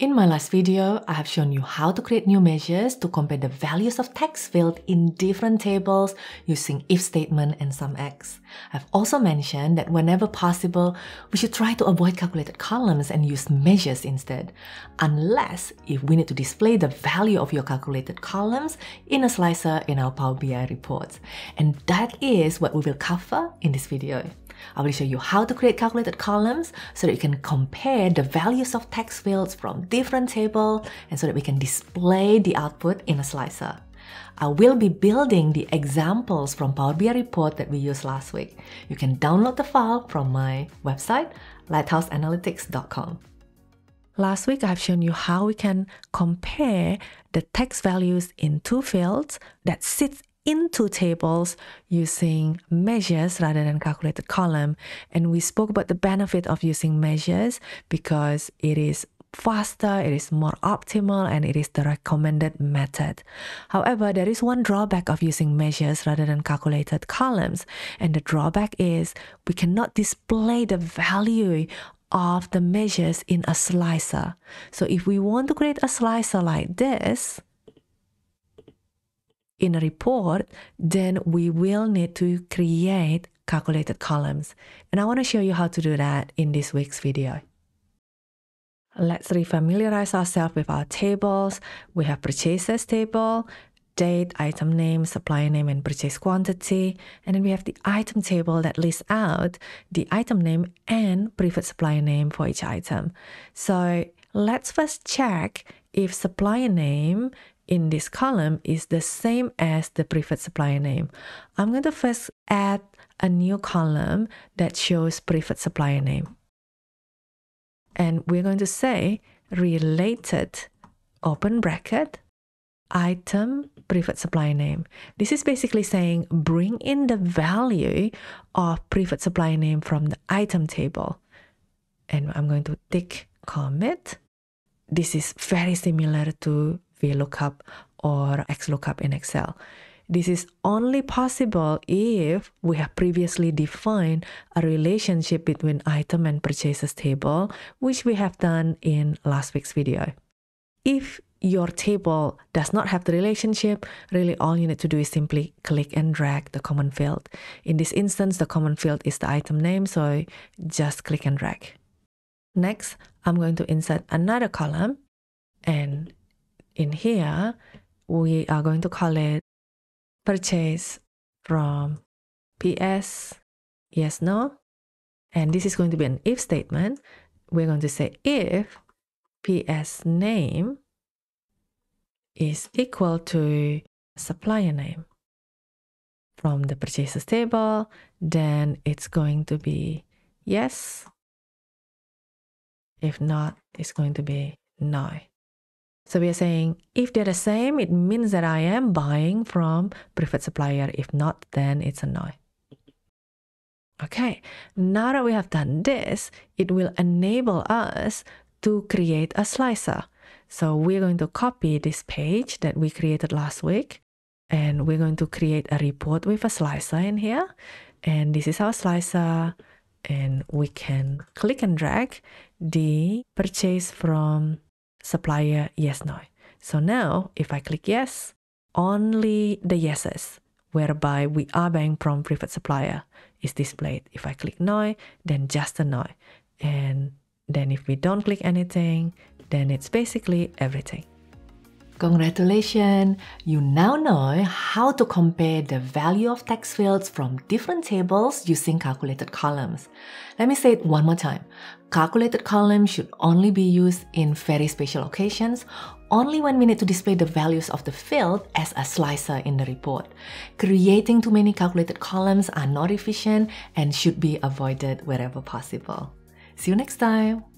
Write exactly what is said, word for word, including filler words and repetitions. In my last video, I have shown you how to create new measures to compare the values of text field in different tables using if statement and SUMX. I've also mentioned that whenever possible, we should try to avoid calculated columns and use measures instead, unless if we need to display the value of your calculated columns in a slicer in our Power B I reports. And that is what we will cover in this video. I will show you how to create calculated columns so that you can compare the values of text fields from different tables and so that we can display the output in a slicer. I will be building the examples from Power B I report that we used last week. You can download the file from my website, lighthouse analytics dot com. Last week, I've shown you how we can compare the text values in two fields that sits into tables using measures rather than calculated column. And we spoke about the benefit of using measures because it is faster, it is more optimal, and it is the recommended method. However, there is one drawback of using measures rather than calculated columns. And the drawback is we cannot display the value of the measures in a slicer. So if we want to create a slicer like this, in a report, then we will need to create calculated columns. And I want to show you how to do that in this week's video. Let's refamiliarize ourselves with our tables. We have purchases table, date, item name, supplier name, and purchase quantity. And then we have the item table that lists out the item name and preferred supplier name for each item. So let's first check if supplier name in this column is the same as the preferred supplier name. I'm going to first add a new column that shows preferred supplier name. And we're going to say related, open bracket, item, preferred supplier name. This is basically saying bring in the value of preferred supplier name from the item table. And I'm going to tick commit. This is very similar to VLOOKUP or XLOOKUP in Excel. This is only possible if we have previously defined a relationship between item and purchases table, which we have done in last week's video. If your table does not have the relationship, really all you need to do is simply click and drag the common field. In this instance, the common field is the item name, so just click and drag. Next, I'm going to insert another column, and in here, we are going to call it purchase from P S, yes, no. And this is going to be an if statement. We're going to say if P S name is equal to supplier name from the purchases table, then it's going to be yes. If not, it's going to be no. So we are saying if they're the same, it means that I am buying from preferred supplier. If not, then it's a no. Okay, now that we have done this, it will enable us to create a slicer. So we're going to copy this page that we created last week, and we're going to create a report with a slicer in here. And this is our slicer, and we can click and drag the purchase from supplier yes, no. So now if I click yes, only the yeses, whereby we are buying from preferred supplier, is displayed. If I click no, then just a no. And then if we don't click anything, then it's basically everything. Congratulations! You now know how to compare the value of text fields from different tables using calculated columns. Let me say it one more time. Calculated columns should only be used in very special occasions, only when we need to display the values of the field as a slicer in the report. Creating too many calculated columns are not efficient and should be avoided wherever possible. See you next time!